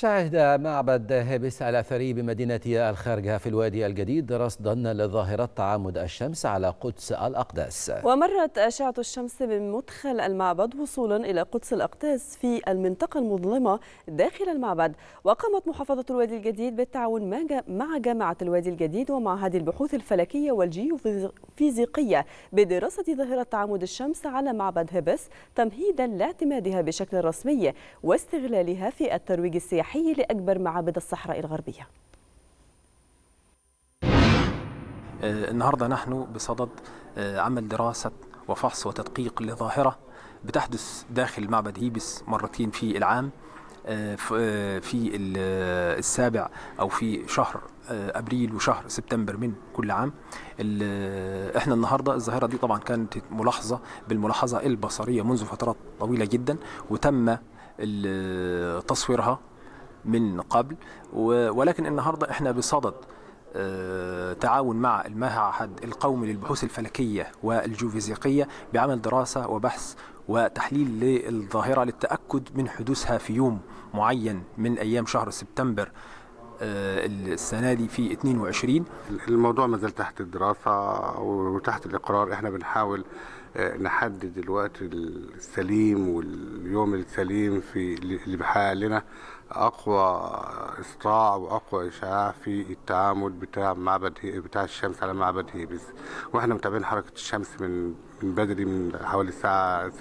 شهد معبد هيبس الأثري بمدينة الخارجة في الوادي الجديد رصدا لظاهرة تعامد الشمس على قدس الأقداس. ومرت أشعة الشمس من مدخل المعبد وصولا إلى قدس الأقداس في المنطقة المظلمة داخل المعبد. وقامت محافظة الوادي الجديد بالتعاون مع جامعة الوادي الجديد ومعهد البحوث الفلكية والجيوفيزيائية بدراسة ظاهرة تعامد الشمس على معبد هيبس تمهيدا لاعتمادها بشكل رسمي واستغلالها في الترويج السياحي لأكبر معابد الصحراء الغربية. النهاردة نحن بصدد عمل دراسة وفحص وتدقيق لظاهرة بتحدث داخل معبد هيبس مرتين في العام، في السابع أو في شهر أبريل وشهر سبتمبر من كل عام. احنا النهاردة الظاهرة دي طبعا كانت ملاحظة بالملاحظة البصرية منذ فترات طويلة جدا، وتم تصويرها من قبل، ولكن النهارده احنا بصدد تعاون مع المعهد القومي للبحوث الفلكيه والجيوفيزيائيه بعمل دراسه وبحث وتحليل للظاهره للتاكد من حدوثها في يوم معين من ايام شهر سبتمبر السنه دي في 22. الموضوع ما زال تحت الدراسه وتحت الاقرار، احنا بنحاول نحدد الوقت السليم واليوم السليم في اللي بيحقق لنا اقوى اسطاع واقوى اشعاع في التعامد بتاع الشمس على معبد هيبس، واحنا متابعين حركه الشمس من بدري، من حوالي الساعه 6:15.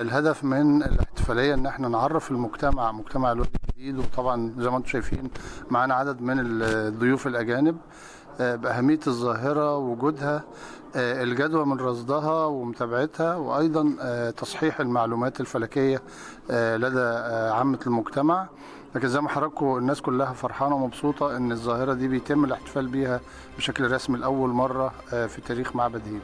الهدف من الاحتفاليه ان احنا نعرف مجتمع الوادي الجديد، وطبعا زي ما انتم شايفين معانا عدد من الضيوف الاجانب، باهميه الظاهره، وجودها، الجدوى من رصدها ومتابعتها، وايضا تصحيح المعلومات الفلكيه لدى عامه المجتمع. لكن زي ما حضراتكم الناس كلها فرحانه ومبسوطه ان الظاهره دي بيتم الاحتفال بيها بشكل رسمي لاول مره في تاريخ معبد هيبس.